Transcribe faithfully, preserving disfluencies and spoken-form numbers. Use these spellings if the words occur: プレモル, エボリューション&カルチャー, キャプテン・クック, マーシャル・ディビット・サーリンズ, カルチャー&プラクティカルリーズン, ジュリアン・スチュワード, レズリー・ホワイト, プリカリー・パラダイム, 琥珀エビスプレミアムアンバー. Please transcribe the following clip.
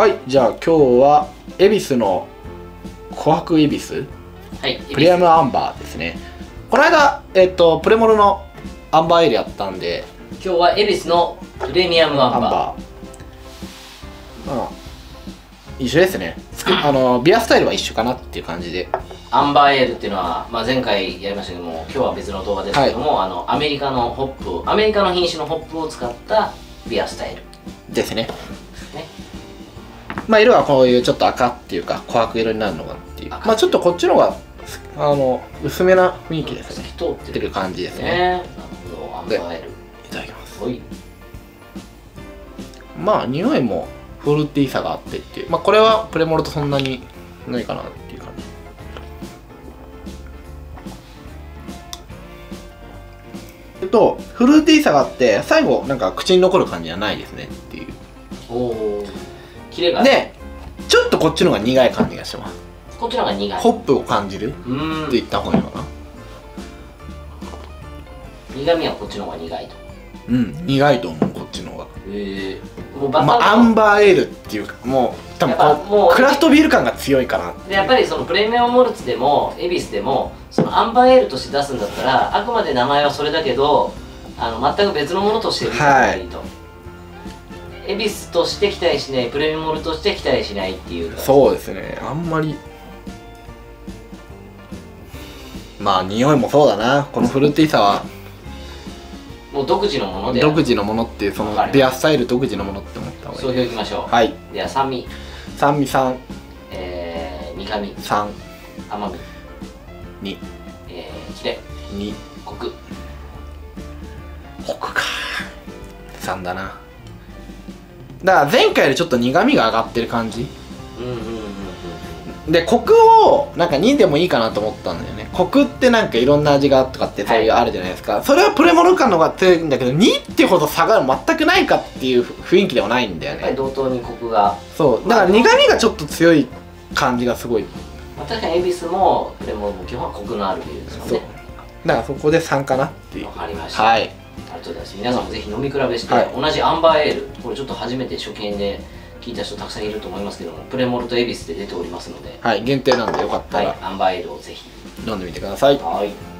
はい、じゃあ今日は恵比寿の琥珀恵比寿、はい、プレミアムアンバーですね。この間、えっと、プレモルのアンバーエリアやったんで、今日は恵比寿のプレミアムアンバー、アンバー、うん、一緒ですね。あのビアスタイルは一緒かなっていう感じで、アンバーエールっていうのは、まあ、前回やりましたけども、今日は別の動画ですけども、はい、あのアメリカのホップ、アメリカの品種のホップを使ったビアスタイルですね。まあ色はこういうちょっと赤っていうか琥珀色になるのかっていう、まあちょっとこっちの方があの薄めな雰囲気ですね。透き通ってる感じですね。で、いただきます。まあ匂いもフルーティーさがあってっていう、まあこれはプレモルとそんなにないかなっていう感じ。えっとフルーティーさがあって最後なんか口に残る感じはないですねっていう。おお、キレがね。ちょっとこっちの方が苦い感じがします。こっちの方が苦い。ホップを感じるって言った方がいいのかな。苦味はこっちの方が苦いと。うん、苦いと思う、こっちの方が。ええ。もうバター、まあ、アンバーエールっていうか、もう多分こうクラフトビール感が強いかな。でやっぱりそのプレミアムモルツでも恵比寿でもそのアンバーエールとして出すんだったら、あくまで名前はそれだけど、あの全く別のものとして出すのがいいと。はい、恵比寿として期待しない、プレミモルとして期待しないっていう。そうですね、あんまり。まあ匂いもそうだな、このフルーティーさはもう独自のもので、独自のものっていう、そのビアスタイル独自のものって思った方がいい。そういういきましょう。はい、では酸味、酸味さん、えー、苦味さん、甘みに、えー、キレに、コク、コクかさんだな。だから前回よりちょっと苦味が上がってる感じで、コクをなんかにでもいいかなと思ったんだよね。コクってなんかいろんな味がとかってそういうあるじゃないですか、はい、それはプレモル感の方が強いんだけど、にってほど差が全くないかっていう雰囲気ではないんだよね。同等にコクが、そうだから苦味がちょっと強い感じがすごい。確かに恵比寿もプレモルも基本はコクのあるビールですよね。そうだからそこでさんかなっていう。わかりました、はい、ありがとうございます。皆さんもぜひ飲み比べして、はい、同じアンバーエール、これちょっと初めて初見で聞いた人たくさんいると思いますけども、プレモルと恵比寿で出ておりますので、はい、限定なんでよかったら、はい、アンバーエールをぜひ飲んでみてください。はい。